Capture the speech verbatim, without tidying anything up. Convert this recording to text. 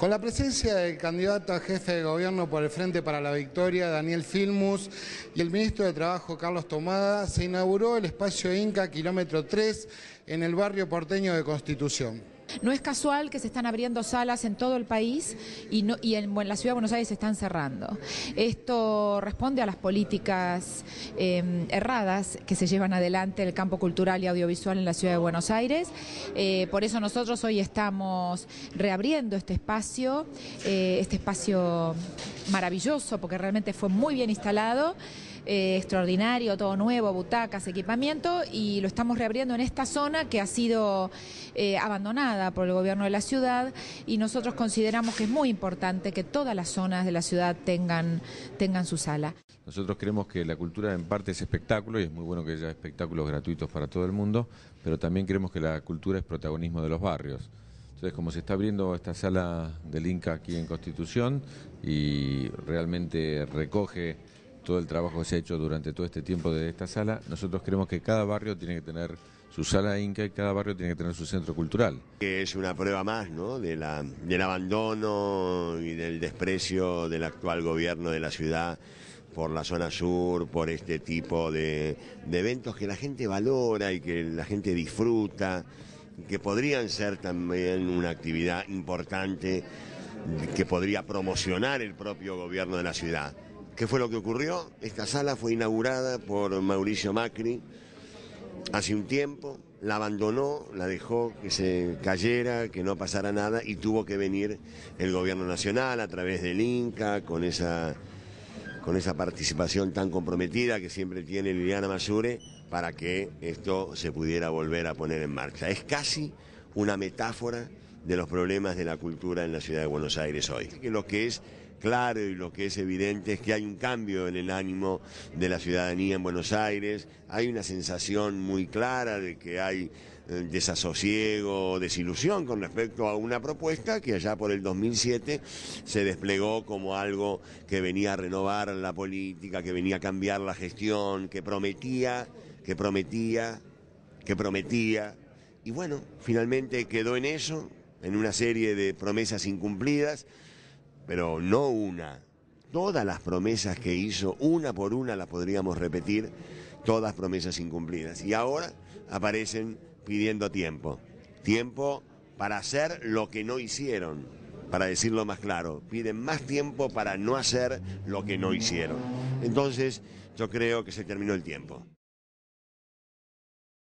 Con la presencia del candidato a jefe de gobierno por el Frente para la Victoria, Daniel Filmus, y el ministro de Trabajo, Carlos Tomada, se inauguró el espacio Inca, kilómetro tres, en el barrio porteño de Constitución. No es casual que se están abriendo salas en todo el país y, no, y en, en la Ciudad de Buenos Aires se están cerrando. Esto responde a las políticas eh, erradas que se llevan adelante en el campo cultural y audiovisual en la Ciudad de Buenos Aires. Eh, por eso nosotros hoy estamos reabriendo este espacio, eh, este espacio maravilloso, porque realmente fue muy bien instalado. Eh, extraordinario, todo nuevo, butacas, equipamiento, y lo estamos reabriendo en esta zona que ha sido eh, abandonada por el gobierno de la ciudad, y nosotros consideramos que es muy importante que todas las zonas de la ciudad tengan, tengan su sala. Nosotros creemos que la cultura en parte es espectáculo, y es muy bueno que haya espectáculos gratuitos para todo el mundo, pero también creemos que la cultura es protagonismo de los barrios. Entonces, como se está abriendo esta sala del Inca aquí en Constitución, y realmente recoge todo el trabajo que se ha hecho durante todo este tiempo de esta sala, nosotros creemos que cada barrio tiene que tener su sala Inca y cada barrio tiene que tener su centro cultural. Que es una prueba más, ¿no?, de la, del abandono y del desprecio del actual gobierno de la ciudad por la zona sur, por este tipo de, de eventos que la gente valora y que la gente disfruta, que podrían ser también una actividad importante que podría promocionar el propio gobierno de la ciudad. ¿Qué fue lo que ocurrió? Esta sala fue inaugurada por Mauricio Macri hace un tiempo, la abandonó, la dejó que se cayera, que no pasara nada, y tuvo que venir el gobierno nacional a través del Inca, con esa, con esa participación tan comprometida que siempre tiene Liliana Mazure, para que esto se pudiera volver a poner en marcha. Es casi una metáfora de los problemas de la cultura en la ciudad de Buenos Aires hoy. Lo que es claro y lo que es evidente es que hay un cambio en el ánimo de la ciudadanía en Buenos Aires, hay una sensación muy clara de que hay desasosiego, desilusión con respecto a una propuesta que allá por el dos mil siete se desplegó como algo que venía a renovar la política, que venía a cambiar la gestión, que prometía, que prometía, que prometía, y bueno, finalmente quedó en eso, en una serie de promesas incumplidas. Pero no una, todas las promesas que hizo, una por una las podríamos repetir, todas promesas incumplidas. Y ahora aparecen pidiendo tiempo, tiempo para hacer lo que no hicieron, para decirlo más claro, piden más tiempo para no hacer lo que no hicieron. Entonces yo creo que se terminó el tiempo.